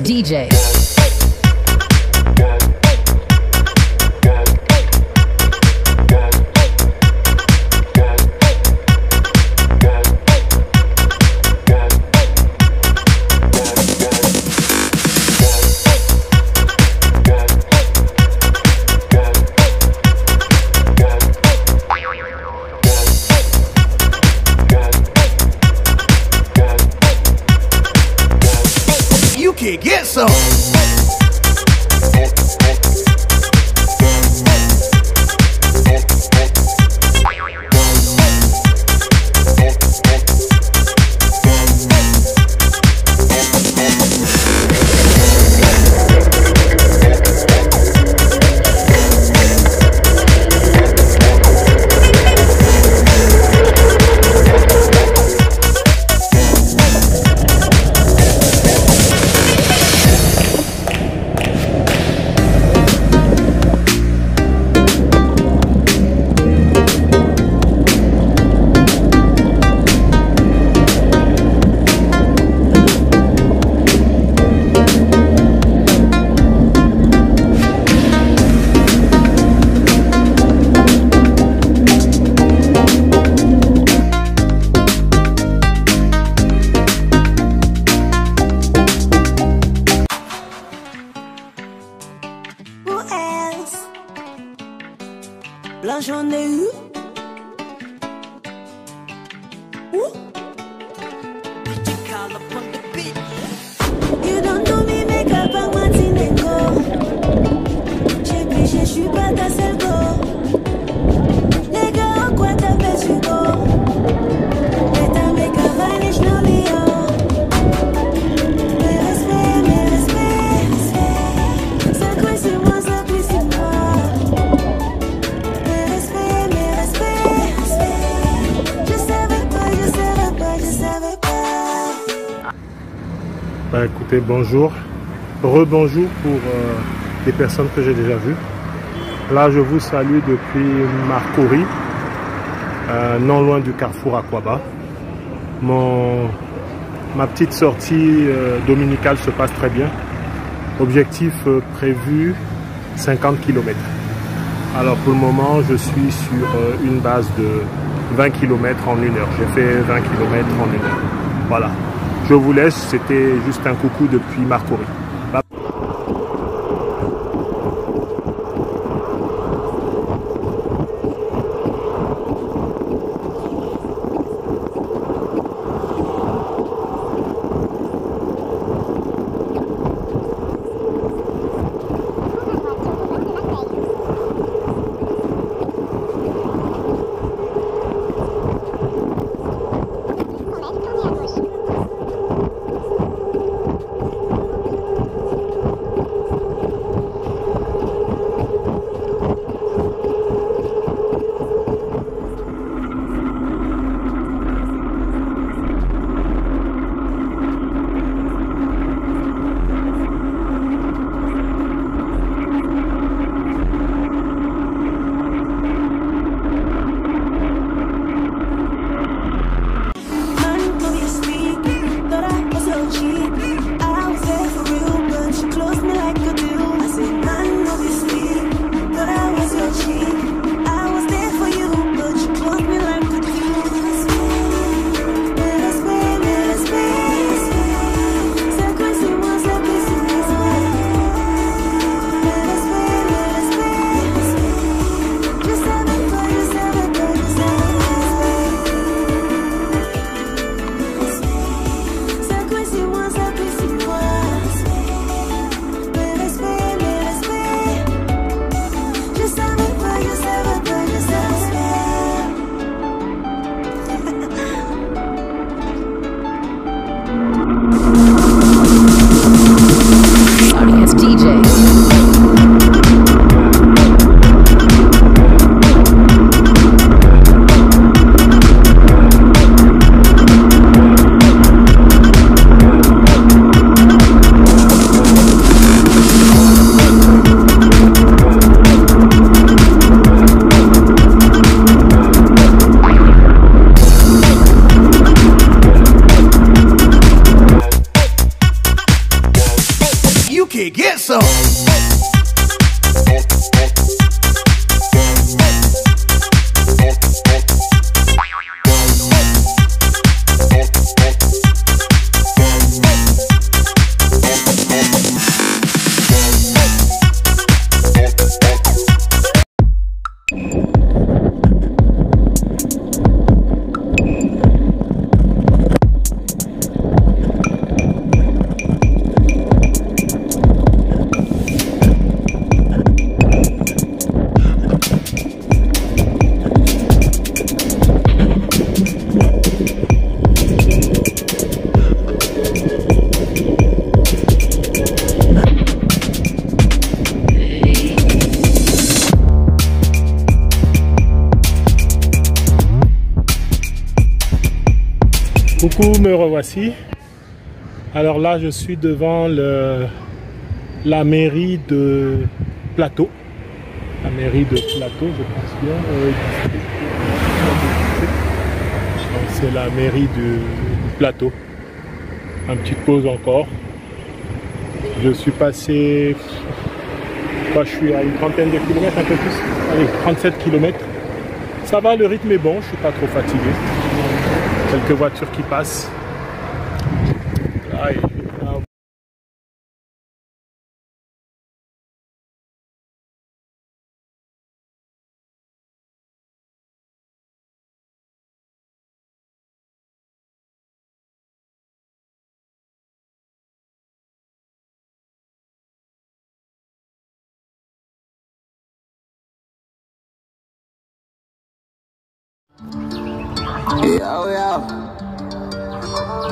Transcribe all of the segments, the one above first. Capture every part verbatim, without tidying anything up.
Mix D J. Get some. Bah écoutez, bonjour, rebonjour pour euh, les personnes que j'ai déjà vues. Là, je vous salue depuis Marcory, euh, non loin du carrefour Aquaba. Mon, ma petite sortie euh, dominicale se passe très bien. Objectif euh, prévu, cinquante kilomètres. Alors pour le moment, je suis sur euh, une base de vingt kilomètres en une heure. J'ai fait vingt kilomètres en une heure. Voilà. Je vous laisse, c'était juste un coucou depuis Marcory. can get some. Coucou, me revoici. Alors là, je suis devant le, la mairie de Plateau. La mairie de Plateau, je pense bien. Euh, C'est la mairie du Plateau. Une petite pause encore. Je suis passé... Moi, je suis à une trentaine de kilomètres, un peu plus. Allez, trente-sept kilomètres. Ça va, le rythme est bon, je ne suis pas trop fatigué. Quelques voitures qui passent. Aïe.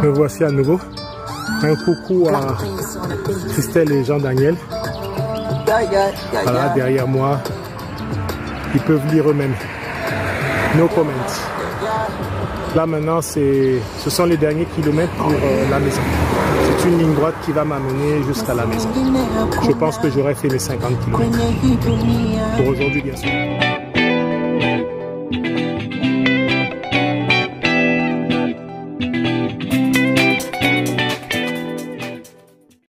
Me voici à nouveau. Un coucou à Christelle et Jean-Daniel. Voilà, derrière moi, ils peuvent lire eux-mêmes. No comments. Là maintenant, ce sont les derniers kilomètres pour euh, la maison. C'est une ligne droite qui va m'amener jusqu'à la maison. Je pense que j'aurais fait mes cinquante kilomètres. Pour aujourd'hui, bien sûr. Thank you.